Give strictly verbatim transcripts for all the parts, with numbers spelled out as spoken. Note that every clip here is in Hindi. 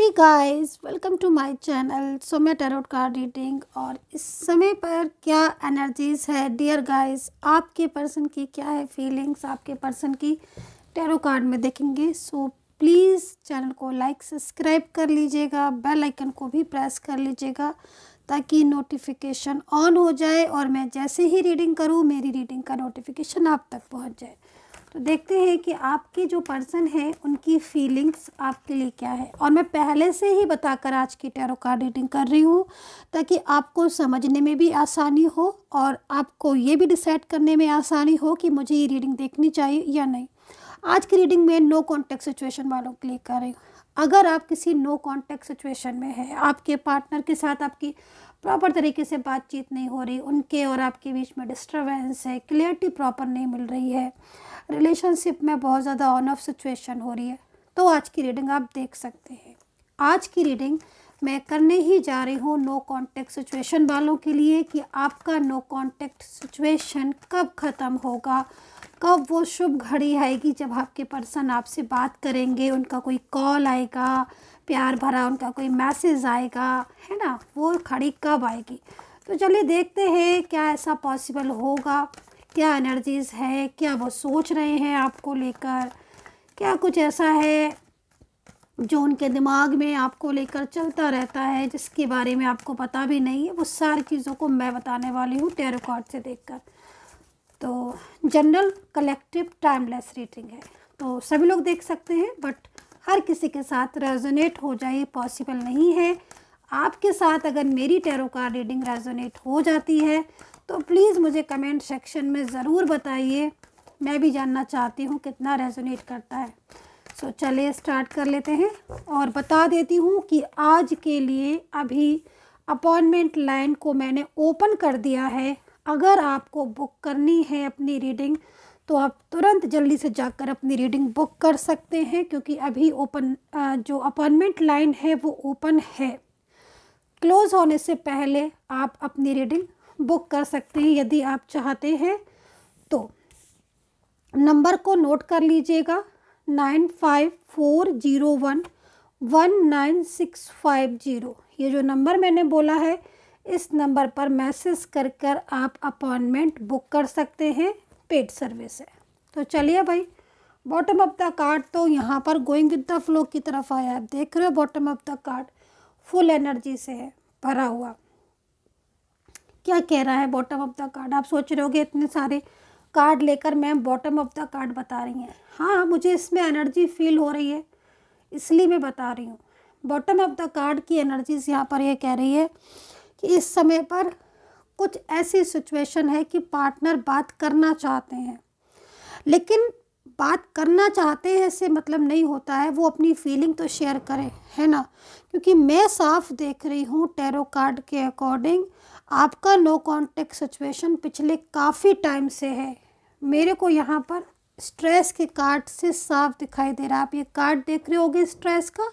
Hey guys, welcome to my channel Saumya tarot card reading. और इस समय पर क्या एनर्जीज है डियर गाइस, आपके पर्सन की क्या है फीलिंग्स, आपके पर्सन की टैरो कार्ड में देखेंगे। सो प्लीज़ चैनल को लाइक सब्सक्राइब कर लीजिएगा, बेल आइकन को भी प्रेस कर लीजिएगा ताकि नोटिफिकेशन ऑन हो जाए और मैं जैसे ही रीडिंग करूँ मेरी रीडिंग का नोटिफिकेशन आप तक पहुँच जाए। तो देखते हैं कि आपके जो पर्सन हैं उनकी फीलिंग्स आपके लिए क्या है। और मैं पहले से ही बताकर आज की टैरो कार्ड रीडिंग कर रही हूँ ताकि आपको समझने में भी आसानी हो और आपको ये भी डिसाइड करने में आसानी हो कि मुझे ये रीडिंग देखनी चाहिए या नहीं। आज की रीडिंग में नो कॉन्टैक्ट सिचुएशन वालों के लिए कर रही हूँ। अगर आप किसी नो कॉन्टैक्ट सिचुएशन में है, आपके पार्टनर के साथ आपकी प्रॉपर तरीके से बातचीत नहीं हो रही, उनके और आपके बीच में डिस्टर्बेंस है, क्लियरिटी प्रॉपर नहीं मिल रही है, रिलेशनशिप में बहुत ज़्यादा ऑन ऑफ सिचुएशन हो रही है, तो आज की रीडिंग आप देख सकते हैं। आज की रीडिंग मैं करने ही जा रही हूँ नो कॉन्टैक्ट सिचुएशन वालों के लिए कि आपका नो कॉन्टैक्ट सिचुएशन कब ख़त्म होगा, कब वो शुभ घड़ी आएगी जब आपके पर्सन आपसे बात करेंगे, उनका कोई कॉल आएगा, प्यार भरा उनका कोई मैसेज आएगा, है ना, वो घड़ी कब आएगी। तो चलिए देखते हैं क्या ऐसा पॉसिबल होगा, क्या एनर्जीज़ है, क्या वो सोच रहे हैं आपको लेकर, क्या कुछ ऐसा है जो उनके दिमाग में आपको लेकर चलता रहता है जिसके बारे में आपको पता भी नहीं है। वो सारी चीज़ों को मैं बताने वाली हूँ टैरो कार्ड से देखकर। तो जनरल कलेक्टिव टाइमलेस रीडिंग है तो सभी लोग देख सकते हैं, बट हर किसी के साथ रेजोनेट हो जाए पॉसिबल नहीं है। आपके साथ अगर मेरी टैरो कार्ड रीडिंग रेजोनेट हो जाती है तो प्लीज़ मुझे कमेंट सेक्शन में ज़रूर बताइए, मैं भी जानना चाहती हूँ कितना रेजोनेट करता है। सो चलिए स्टार्ट कर लेते हैं। और बता देती हूँ कि आज के लिए अभी अपॉइंटमेंट लाइन को मैंने ओपन कर दिया है। अगर आपको बुक करनी है अपनी रीडिंग तो आप तुरंत जल्दी से जाकर अपनी रीडिंग बुक कर सकते हैं क्योंकि अभी ओपन जो अपॉइंटमेंट लाइन है वो ओपन है। क्लोज होने से पहले आप अपनी रीडिंग बुक कर सकते हैं यदि आप चाहते हैं तो। नंबर को नोट कर लीजिएगा, nine five four zero one one nine six five zero. ये जो नंबर मैंने बोला है इस नंबर पर मैसेज कर कर आप अपॉइंटमेंट बुक कर सकते हैं, पेड सर्विस है। तो चलिए भाई, बॉटम अप द कार्ड तो यहाँ पर गोइंग विद द फ्लो की तरफ आया, आप देख रहे हो। Bottom up the card full energy से है भरा हुआ। क्या कह रहा है बॉटम ऑफ द कार्ड? आप सोच रहे होगे इतने सारे कार्ड लेकर ma'am bottom of the card बता रही हैं। हाँ, मुझे इसमें एनर्जी फील हो रही है इसलिए मैं बता रही हूँ। बॉटम ऑफ द कार्ड की एनर्जीज यहाँ पर ये कह रही है कि इस समय पर कुछ ऐसी सिचुएशन है कि पार्टनर बात करना चाहते हैं, लेकिन बात करना चाहते हैं से मतलब नहीं होता है वो अपनी फीलिंग तो शेयर करें, है ना। क्योंकि मैं साफ देख रही हूँ टैरो कार्ड के अकॉर्डिंग आपका नो कॉन्टैक्ट सिचुएशन पिछले काफ़ी टाइम से है। मेरे को यहाँ पर स्ट्रेस के कार्ड से साफ दिखाई दे रहा है। आप ये कार्ड देख रहे होगे स्ट्रेस का,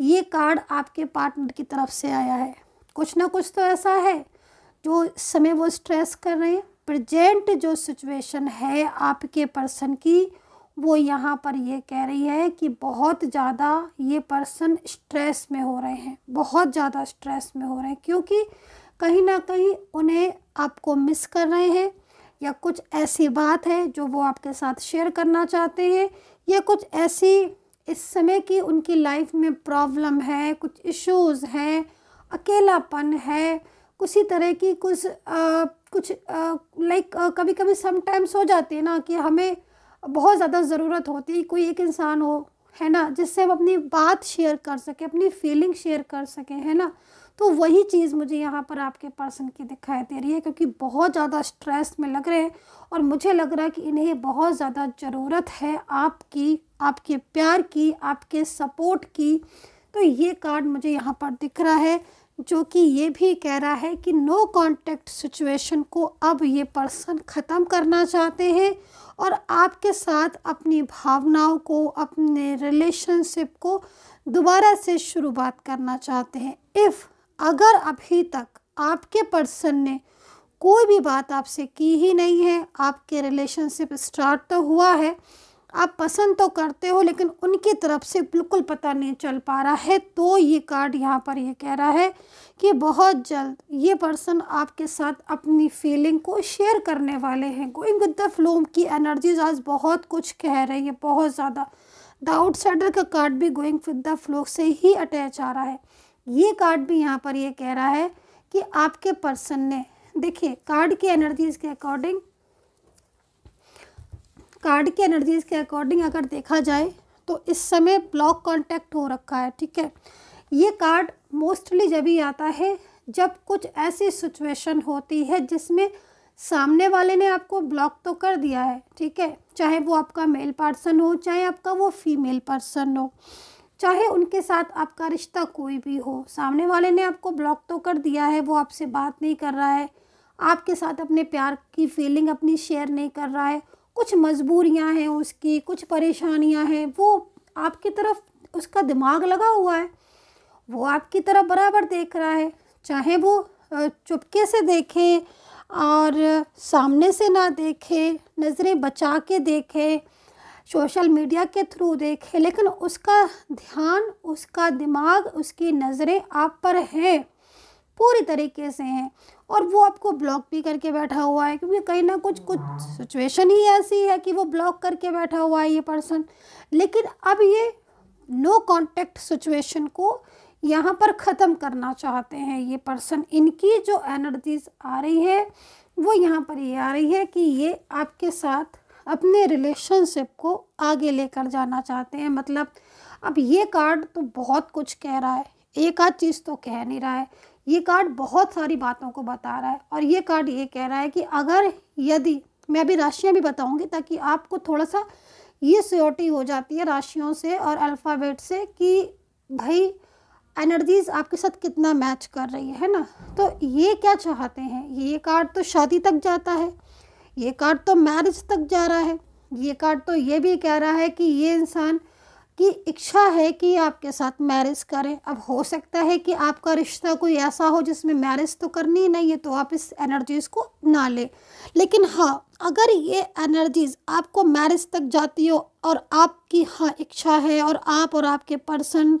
ये कार्ड आपके पार्टनर की तरफ से आया है। कुछ ना कुछ तो ऐसा है जो इस समय वो स्ट्रेस कर रहे हैं। प्रेजेंट जो सिचुएशन है आपके पर्सन की वो यहाँ पर ये कह रही है कि बहुत ज़्यादा ये पर्सन स्ट्रेस में हो रहे हैं, बहुत ज़्यादा स्ट्रेस में हो रहे हैं क्योंकि कहीं ना कहीं उन्हें आपको मिस कर रहे हैं या कुछ ऐसी बात है जो वो आपके साथ शेयर करना चाहते हैं या कुछ ऐसी इस समय की उनकी लाइफ में प्रॉब्लम है, कुछ इश्यूज़ हैं, अकेलापन है, उसी तरह की कुछ आ, कुछ लाइक कभी कभी समटाइम्स हो जाती है ना कि हमें बहुत ज़्यादा ज़रूरत होती है कोई एक इंसान हो, है ना, जिससे हम अपनी बात शेयर कर सकें, अपनी फीलिंग शेयर कर सकें, है ना। तो वही चीज़ मुझे यहाँ पर आपके पर्सन की दिखाई दे रही है क्योंकि बहुत ज़्यादा स्ट्रेस में लग रहे हैं और मुझे लग रहा है कि इन्हें बहुत ज़्यादा ज़रूरत है आपकी, आपके प्यार की, आपके सपोर्ट की। तो ये कार्ड मुझे यहाँ पर दिख रहा है जो कि ये भी कह रहा है कि नो कॉन्टैक्ट सिचुएशन को अब ये पर्सन ख़त्म करना चाहते हैं और आपके साथ अपनी भावनाओं को, अपने रिलेशनशिप को दोबारा से शुरुआत करना चाहते हैं। इफ़ अगर अभी तक आपके पर्सन ने कोई भी बात आपसे की ही नहीं है, आपके रिलेशनशिप स्टार्ट तो हुआ है आप पसंद तो करते हो लेकिन उनकी तरफ से बिल्कुल पता नहीं चल पा रहा है, तो ये कार्ड यहाँ पर ये कह रहा है कि बहुत जल्द ये पर्सन आपके साथ अपनी फीलिंग को शेयर करने वाले हैं। गोइंग विद द फ्लो की एनर्जीज आज बहुत कुछ कह रही है, बहुत ज़्यादा। द आउटसाइडर का कार्ड भी गोइंग विद द फ्लो से ही अटैच आ रहा है। ये कार्ड भी यहाँ पर ये कह रहा है कि आपके पर्सन ने, देखिए कार्ड की एनर्जीज के अकॉर्डिंग कार्ड की एनर्जीज के अकॉर्डिंग अगर देखा जाए तो इस समय ब्लॉक कांटेक्ट हो रखा है, ठीक है। ये कार्ड मोस्टली जब ही आता है जब कुछ ऐसी सिचुएशन होती है जिसमें सामने वाले ने आपको ब्लॉक तो कर दिया है, ठीक है, चाहे वो आपका मेल पर्सन हो, चाहे आपका वो फीमेल पर्सन हो, चाहे उनके साथ आपका रिश्ता कोई भी हो, सामने वाले ने आपको ब्लॉक तो कर दिया है, वो आपसे बात नहीं कर रहा है, आपके साथ अपने प्यार की फीलिंग अपनी शेयर नहीं कर रहा है, कुछ मजबूरियां हैं उसकी, कुछ परेशानियां हैं, वो आपकी तरफ उसका दिमाग लगा हुआ है, वो आपकी तरफ बराबर देख रहा है, चाहे वो चुपके से देखे और सामने से ना देखे, नज़रें बचा के देखे, सोशल मीडिया के थ्रू देखे, लेकिन उसका ध्यान, उसका दिमाग, उसकी नज़रें आप पर हैं, पूरी तरीके से हैं, और वो आपको ब्लॉक भी करके बैठा हुआ है, क्योंकि कहीं ना कुछ कुछ सिचुएशन ही ऐसी है कि वो ब्लॉक करके बैठा हुआ है ये पर्सन। लेकिन अब ये नो कांटेक्ट सिचुएशन को यहाँ पर ख़त्म करना चाहते हैं ये पर्सन। इनकी जो एनर्जीज आ रही है वो यहाँ पर ये आ रही है कि ये आपके साथ अपने रिलेशनशिप को आगे लेकर जाना चाहते हैं। मतलब अब ये कार्ड तो बहुत कुछ कह रहा है, एक आध चीज़ तो कह नहीं रहा है, ये कार्ड बहुत सारी बातों को बता रहा है। और ये कार्ड ये कह रहा है कि अगर यदि मैं अभी राशियाँ भी बताऊंगी ताकि आपको थोड़ा सा ये श्योरिटी हो जाती है राशियों से और अल्फ़ाबेट से कि भाई एनर्जीज़ आपके साथ कितना मैच कर रही है, है ना। तो ये क्या चाहते हैं, ये कार्ड तो शादी तक जाता है, ये कार्ड तो मैरिज तक जा रहा है, ये कार्ड तो ये भी कह रहा है कि ये इंसान की इच्छा है कि आपके साथ मैरिज करें। अब हो सकता है कि आपका रिश्ता कोई ऐसा हो जिसमें मैरिज तो करनी ही नहीं है, तो आप इस एनर्जीज़ को ना लें। लेकिन हाँ, अगर ये एनर्जीज़ आपको मैरिज तक जाती हो और आपकी हाँ इच्छा है और आप और आपके पर्सन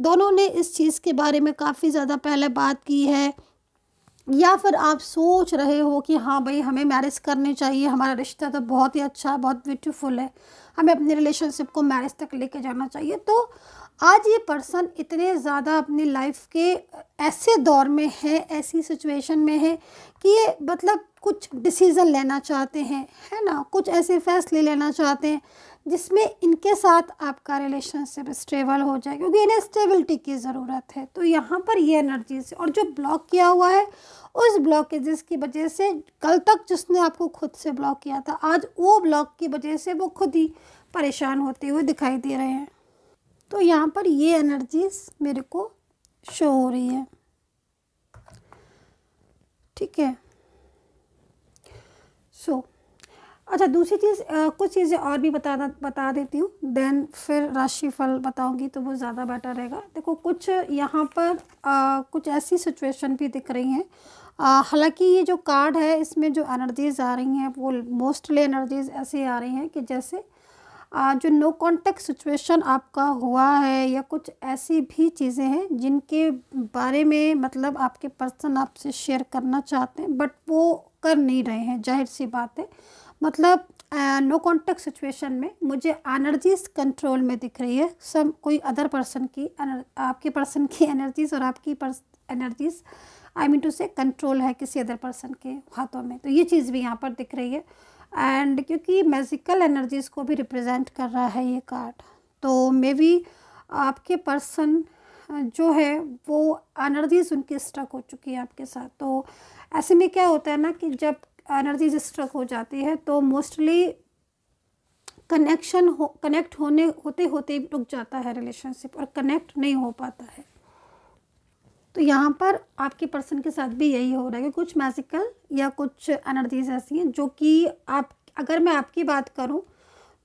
दोनों ने इस चीज़ के बारे में काफ़ी ज़्यादा पहले बात की है, या फिर आप सोच रहे हो कि हाँ भाई हमें मैरिज करनी चाहिए, हमारा रिश्ता तो बहुत ही अच्छा है, बहुत ब्यूटीफुल है, हमें अपने रिलेशनशिप को मैरिज तक लेके जाना चाहिए, तो आज ये पर्सन इतने ज़्यादा अपनी लाइफ के ऐसे दौर में है, ऐसी सिचुएशन में है कि ये मतलब कुछ डिसीज़न लेना चाहते हैं, है ना, कुछ ऐसे फैसले लेना चाहते हैं जिसमें इनके साथ आपका रिलेशनशिप स्टेबल हो जाए, क्योंकि इन्हें स्टेबिलिटी की ज़रूरत है। तो यहाँ पर ये एनर्जी से, और जो ब्लॉक किया हुआ है उस ब्लॉकेजेस की वजह से, कल तक जिसने आपको खुद से ब्लॉक किया था, आज वो ब्लॉक की वजह से वो खुद ही परेशान होते हुए दिखाई दे रहे हैं। तो यहाँ पर ये एनर्जीज मेरे को शो हो रही है, ठीक है। सो so, अच्छा, दूसरी चीज़, कुछ चीज़ें और भी बता बता देती हूँ, देन फिर राशिफल बताऊँगी तो वो ज़्यादा बेटर रहेगा। देखो, कुछ यहाँ पर आ, कुछ ऐसी सिचुएशन भी दिख रही हैं। हालांकि ये जो कार्ड है इसमें जो एनर्जीज़ आ रही हैं वो मोस्टली एनर्जीज़ ऐसी आ रही हैं कि जैसे आ, जो नो कॉन्टेक्ट सिचुएशन आपका हुआ है, या कुछ ऐसी भी चीज़ें हैं जिनके बारे में मतलब आपके पर्सन आपसे शेयर करना चाहते हैं बट वो कर नहीं रहे हैं, जाहिर सी बात है। मतलब नो कॉन्टेक्ट सिचुएशन में मुझे एनर्जीज कंट्रोल में दिख रही है। सम कोई अदर पर्सन की एनर, आपके पर्सन की एनर्जीज और आपकी एनर्जीज आई मीन टू से कंट्रोल है किसी अदर पर्सन के हाथों में, तो ये चीज़ भी यहाँ पर दिख रही है। एंड क्योंकि मैजिकल एनर्जीज़ को भी रिप्रेजेंट कर रहा है ये कार्ड, तो मे बी आपके पर्सन जो है वो एनर्जीज उनकी स्ट्रक हो चुकी है आपके साथ। तो ऐसे में क्या होता है ना कि जब एनर्जीज स्ट्रक हो जाती है तो मोस्टली कनेक्शन हो कनेक्ट होने होते होते रुक जाता है रिलेशनशिप और कनेक्ट नहीं हो पाता है। तो यहाँ पर आपके पर्सन के साथ भी यही हो रहा है कि कुछ मैजिकल या कुछ एनर्जीज ऐसी हैं जो कि आप, अगर मैं आपकी बात करूँ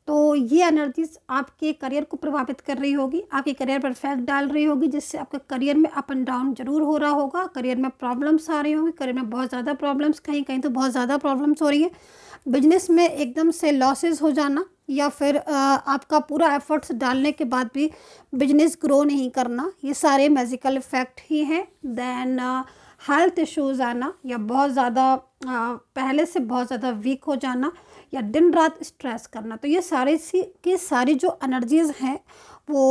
तो ये एनर्जीज आपके करियर को प्रभावित कर रही होगी, आपके करियर पर इफेक्ट डाल रही होगी, जिससे आपका करियर में अप एंड डाउन जरूर हो रहा होगा, करियर में प्रॉब्लम्स आ रही होंगी, करियर में बहुत ज़्यादा प्रॉब्लम्स, कहीं कहीं तो बहुत ज़्यादा प्रॉब्लम्स हो रही है, बिजनेस में एकदम से लॉसेस हो जाना, या फिर आपका पूरा एफर्ट्स डालने के बाद भी बिजनेस ग्रो नहीं करना, ये सारे मैजिकल इफ़ेक्ट ही हैं। दैन हेल्थ इश्यूज़ आना या बहुत ज़्यादा पहले से बहुत ज़्यादा वीक हो जाना या दिन रात स्ट्रेस करना, तो ये सारे सी की सारी जो एनर्जीज़ हैं वो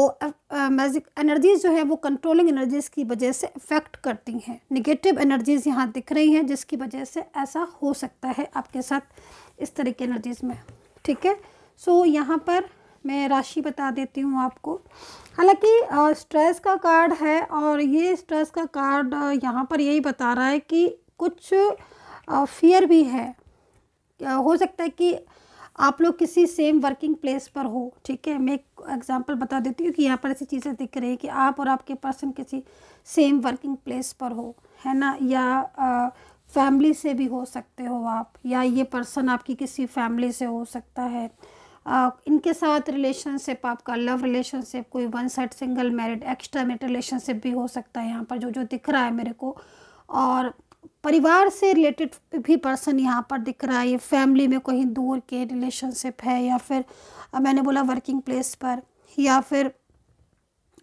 मैजिक एनर्जीज़ जो है वो कंट्रोलिंग एनर्जीज़ की वजह से इफ़ेक्ट करती हैं। निगेटिव एनर्जीज़ यहाँ दिख रही हैं जिसकी वजह से ऐसा हो सकता है आपके साथ इस तरह की एनर्जीज़ में। ठीक है, सो यहाँ पर मैं राशि बता देती हूँ आपको। हालांकि स्ट्रेस का कार्ड है और ये स्ट्रेस का कार्ड यहाँ पर यही बता रहा है कि कुछ फियर भी है। हो सकता है कि आप लोग किसी सेम वर्किंग प्लेस पर हो। ठीक है, मैं एक एग्जांपल बता देती हूँ कि यहाँ पर ऐसी चीज़ें दिख रही हैं कि आप और आपके पर्सन किसी सेम वर्किंग प्लेस पर हो, है ना, या आ, फैमिली से भी हो सकते हो आप, या ये पर्सन आपकी किसी फैमिली से हो सकता है। आ, इनके साथ रिलेशनशिप, आपका लव रिलेशनशिप, कोई one side single married extra married relationship भी हो सकता है यहाँ पर, जो जो दिख रहा है मेरे को। और परिवार से रिलेटेड भी पर्सन यहाँ पर दिख रहा है। ये फैमिली में कहीं दूर के रिलेशनशिप है, या फिर मैंने बोला वर्किंग प्लेस पर, या फिर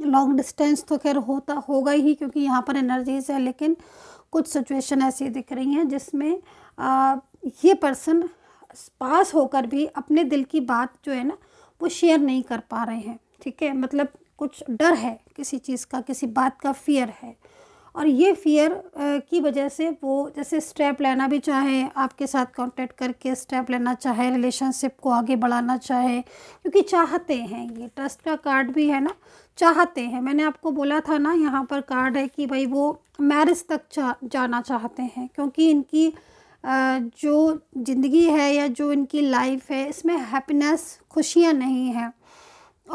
लॉन्ग डिस्टेंस तो खैर होता होगा ही क्योंकि यहाँ पर एनर्जीज है। लेकिन कुछ सिचुएशन ऐसी दिख रही हैं जिसमें आ, ये पर्सन पास होकर भी अपने दिल की बात जो है ना वो शेयर नहीं कर पा रहे हैं। ठीक है, मतलब कुछ डर है किसी चीज़ का, किसी बात का फियर है, और ये फियर की वजह से वो जैसे स्टेप लेना भी चाहे, आपके साथ कांटेक्ट करके स्टेप लेना चाहे, रिलेशनशिप को आगे बढ़ाना चाहे, क्योंकि चाहते हैं। ये ट्रस्ट का कार्ड भी है ना, चाहते हैं। मैंने आपको बोला था ना, यहाँ पर कार्ड है कि भाई वो मैरिज तक चा, जाना चाहते हैं, क्योंकि इनकी जो ज़िंदगी है या जो इनकी लाइफ है इसमें हैप्पीनेस, खुशियाँ नहीं हैं,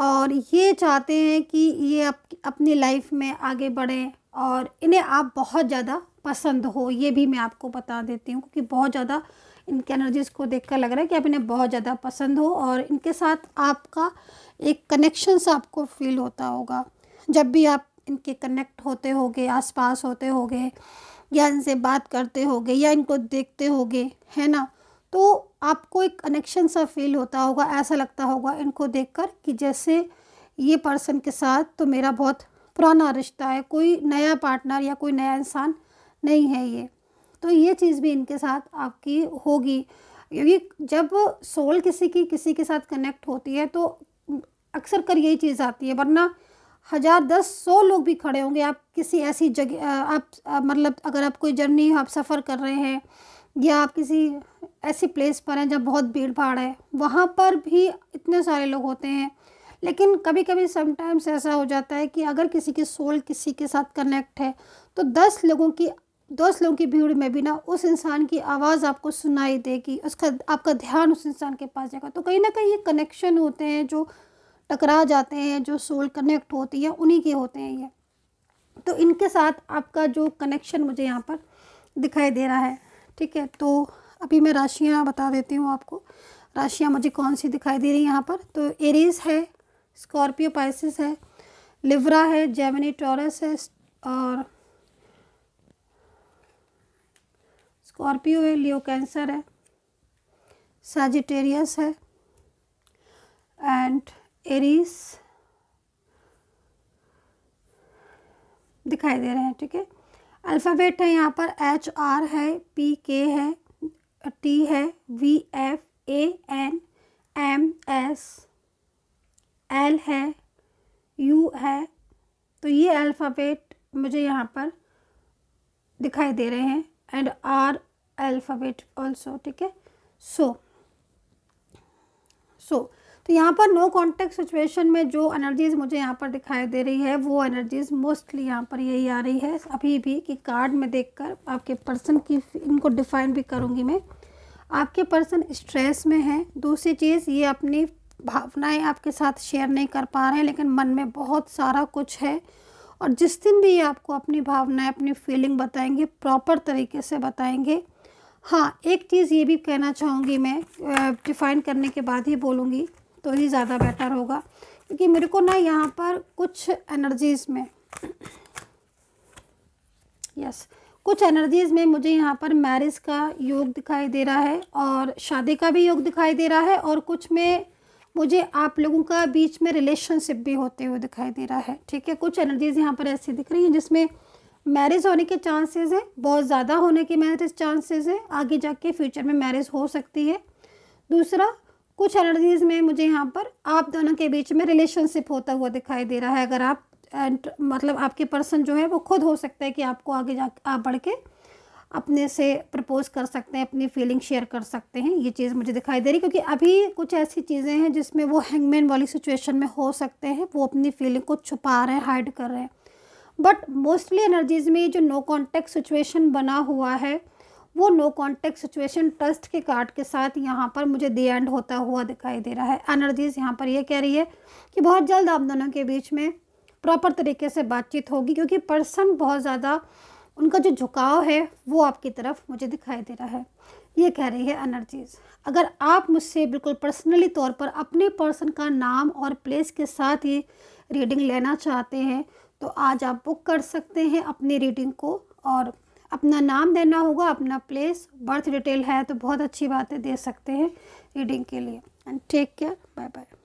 और ये चाहते हैं कि ये अप, अपनी लाइफ में आगे बढ़ें और इन्हें आप बहुत ज़्यादा पसंद हो। ये भी मैं आपको बता देती हूँ क्योंकि बहुत ज़्यादा इनके एनर्जीज़ को देखकर लग रहा है कि आप इन्हें बहुत ज़्यादा पसंद हो और इनके साथ आपका एक कनेक्शन सा आपको फील होता होगा। जब भी आप इनके कनेक्ट होते होगे, आसपास होते होगे, या इनसे बात करते होगे, या इनको देखते होगे, है ना, तो आपको एक कनेक्शन सा फील होता होगा। ऐसा लगता होगा इनको देखकर कि जैसे ये पर्सन के साथ तो मेरा बहुत पुराना रिश्ता है, कोई नया पार्टनर या कोई नया इंसान नहीं है ये। तो ये चीज़ भी इनके साथ आपकी होगी, क्योंकि जब सोल किसी की किसी के साथ कनेक्ट होती है तो अक्सर कर यही चीज़ आती है, वरना हज़ार दस सौ लोग भी खड़े होंगे। आप किसी ऐसी जगह आप, आप मतलब अगर आप कोई जर्नी आप सफ़र कर रहे हैं या आप किसी ऐसी प्लेस पर हैं जब बहुत भीड़ भाड़ है, वहाँ पर भी इतने सारे लोग होते हैं। लेकिन कभी कभी समटाइम्स ऐसा हो जाता है कि अगर किसी की सोल किसी के साथ कनेक्ट है तो दस लोगों की दस लोगों की भीड़ में भी ना उस इंसान की आवाज़ आपको सुनाई देगी, उसका आपका ध्यान उस इंसान के पास जाएगा। तो कहीं ना कहीं ये कनेक्शन होते हैं जो टकरा जाते हैं, जो सोल कनेक्ट होती है उन्हीं के होते हैं ये। तो इनके साथ आपका जो कनेक्शन मुझे यहाँ पर दिखाई दे रहा है। ठीक है, तो अभी मैं राशियाँ बता देती हूँ आपको, राशियाँ मुझे कौन सी दिखाई दे रही हैं यहाँ पर। तो एरीज है, स्कॉर्पियो, पाइसेस है, लिब्रा है, जेमिनी, टॉरस है, और स्कॉर्पियो है, लियो, कैंसर है, सैजिटेरियस है, एंड एरीज दिखाई दे रहे हैं। ठीक है, अल्फ़ाबेट है यहाँ पर, एच आर है, पी के है, टी है, V F, A N, M S, L है, यू है। तो ये अल्फ़ाबेट मुझे यहाँ पर दिखाई दे रहे हैं, एंड आर अल्फ़ाबेट ऑल्सो। ठीक है, सो सो तो यहाँ पर नो कॉन्टैक्ट सिचुएशन में जो एनर्जीज़ मुझे यहाँ पर दिखाई दे रही है वो एनर्जीज़ मोस्टली यहाँ पर यही आ रही है अभी भी, कि कार्ड में देखकर आपके पर्सन की इनको डिफाइन भी करूँगी मैं। आपके पर्सन स्ट्रेस में है। दूसरी चीज़, ये अपनी भावनाएं आपके साथ शेयर नहीं कर पा रहे हैं, लेकिन मन में बहुत सारा कुछ है, और जिस दिन भी ये आपको अपनी भावनाएं, अपनी फीलिंग बताएंगे, प्रॉपर तरीके से बताएंगे। हाँ, एक चीज़ ये भी कहना चाहूँगी मैं, डिफ़ाइन करने के बाद ही बोलूँगी तो ही ज़्यादा बेटर होगा, क्योंकि मेरे को ना यहाँ पर कुछ एनर्जीज़ में यस कुछ एनर्जीज़ में मुझे यहाँ पर मैरिज का योग दिखाई दे रहा है और शादी का भी योग दिखाई दे रहा है, और कुछ में मुझे आप लोगों का बीच में रिलेशनशिप भी होते हुए दिखाई दे रहा है। ठीक है, कुछ एनर्जीज यहाँ पर ऐसी दिख रही हैं जिसमें मैरिज होने के चांसेस हैं, बहुत ज़्यादा होने के मैरिज चांसेस हैं, आगे जाके फ्यूचर में मैरिज हो सकती है। दूसरा, कुछ एनर्जीज़ में मुझे यहाँ पर आप दोनों के बीच में रिलेशनशिप होता हुआ दिखाई दे रहा है। अगर आप एंड मतलब आपके पर्सन जो है वो खुद हो सकता है कि आपको आगे जा आप बढ़ के अपने से प्रपोज कर सकते हैं, अपनी फीलिंग शेयर कर सकते हैं। ये चीज़ मुझे दिखाई दे रही, क्योंकि अभी कुछ ऐसी चीज़ें हैं जिसमें वो हैंगमैन वाली सिचुएशन में हो सकते हैं, वो अपनी फीलिंग को छुपा रहे हैं, हाइड कर रहे हैं। बट मोस्टली एनर्जीज़ में जो नो कॉन्टैक्ट सिचुएशन बना हुआ है, वो नो कॉन्टैक्ट सिचुएशन ट्रस्ट के कार्ड के साथ यहाँ पर मुझे दी एंड होता हुआ दिखाई दे रहा है। एनर्जीज़ यहाँ पर ये कह रही है कि बहुत जल्द आप दोनों के बीच में प्रॉपर तरीके से बातचीत होगी, क्योंकि पर्सन बहुत ज़्यादा उनका जो झुकाव है वो आपकी तरफ मुझे दिखाई दे रहा है। ये कह रही है एनर्जीज़, अगर आप मुझसे बिल्कुल पर्सनली तौर पर अपने पर्सन का नाम और प्लेस के साथ ही रीडिंग लेना चाहते हैं तो आज आप बुक कर सकते हैं अपनी रीडिंग को, और अपना नाम देना होगा, अपना प्लेस, बर्थ डिटेल है तो बहुत अच्छी बातें दे सकते हैं रीडिंग के लिए। And take care, bye bye.